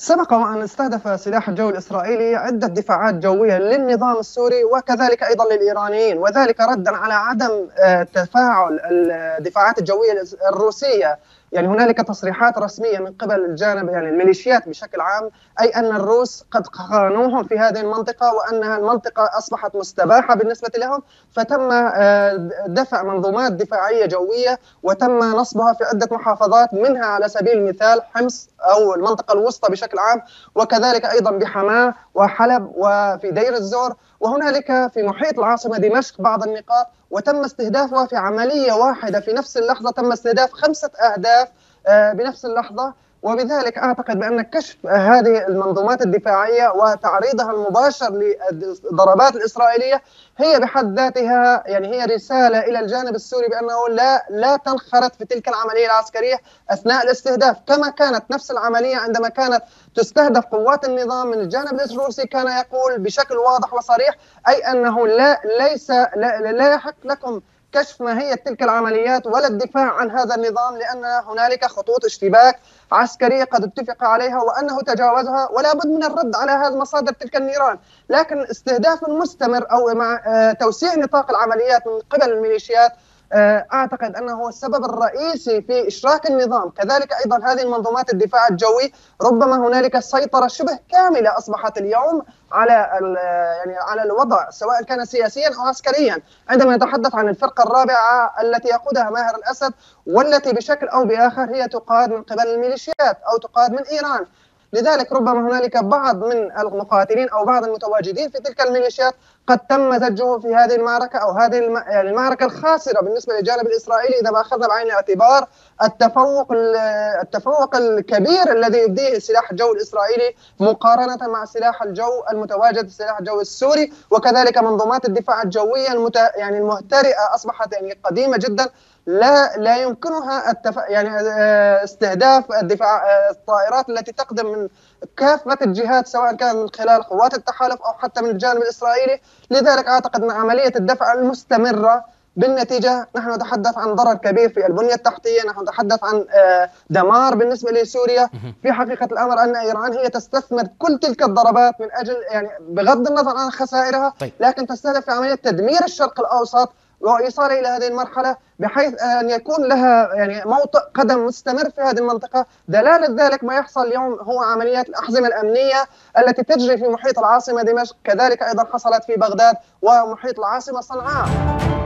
سبق وأن استهدف سلاح الجو الإسرائيلي عدة دفاعات جوية للنظام السوري وكذلك أيضا للإيرانيين، وذلك ردا على عدم تفاعل الدفاعات الجوية الروسية. يعني هنالك تصريحات رسمية من قبل الجانب يعني الميليشيات بشكل عام، أي أن الروس قد خانوهم في هذه المنطقة وأنها المنطقة أصبحت مستباحة بالنسبة لهم، فتم دفع منظومات دفاعية جوية وتم نصبها في عدة محافظات، منها على سبيل المثال حمص أو المنطقة الوسطى بشكل عام، وكذلك أيضا بحماة وحلب وفي دير الزور، وهنالك في محيط العاصمة دمشق بعض النقاط، وتم استهدافها في عملية واحدة في نفس اللحظة، تم استهداف 5 أهداف بنفس اللحظة. وبذلك أعتقد بأن كشف هذه المنظومات الدفاعية وتعريضها المباشر للضربات الإسرائيلية هي بحد ذاتها يعني هي رسالة إلى الجانب السوري بأنه لا تنخرط في تلك العملية العسكرية أثناء الاستهداف، كما كانت نفس العملية عندما كانت تستهدف قوات النظام من الجانب الروسي كان يقول بشكل واضح وصريح، أي أنه لا يحق لكم كشف ماهية تلك العمليات ولا الدفاع عن هذا النظام، لأن هنالك خطوط اشتباك عسكرية قد اتفق عليها وأنه تجاوزها، ولا بد من الرد على هذا مصادر تلك النيران. لكن استهداف مستمر أو مع توسيع نطاق العمليات من قبل الميليشيات أعتقد أنه هو السبب الرئيسي في إشراك النظام. كذلك أيضا هذه المنظومات الدفاع الجوي ربما هنالك سيطرة شبه كاملة أصبحت اليوم على الوضع سواء كان سياسيا أو عسكريا، عندما نتحدث عن الفرقة الرابعة التي يقودها ماهر الأسد والتي بشكل أو بآخر هي تقاد من قبل الميليشيات أو تقاد من إيران. لذلك ربما هنالك بعض من المقاتلين أو بعض المتواجدين في تلك الميليشيات قد تم زجه في هذه المعركة أو هذه المعركة الخاسرة بالنسبة للجانب الإسرائيلي، إذا ما أخذنا بعين الاعتبار التفوق الكبير الذي يبديه سلاح الجو الإسرائيلي مقارنة مع سلاح الجو المتواجد سلاح الجو السوري، وكذلك منظومات الدفاع الجوية المهترئة أصبحت قديمة جدا لا يمكنها استهداف الطائرات التي تقدم من كافة الجهات سواء كان من خلال قوات التحالف أو حتى من الجانب الإسرائيلي. لذلك أعتقد أن عملية الدفع المستمرة بالنتيجة نحن نتحدث عن ضرر كبير في البنية التحتية، نحن نتحدث عن دمار بالنسبة لسوريا. في حقيقة الأمر أن إيران هي تستثمر كل تلك الضربات من أجل بغض النظر عن خسائرها، لكن تستهدف في عملية تدمير الشرق الأوسط وإيصالها إلى هذه المرحلة بحيث أن يكون لها موطئ قدم مستمر في هذه المنطقة. دلالة ذلك ما يحصل اليوم هو عمليات الأحزمة الأمنية التي تجري في محيط العاصمة دمشق، كذلك أيضا حصلت في بغداد ومحيط العاصمة صنعاء.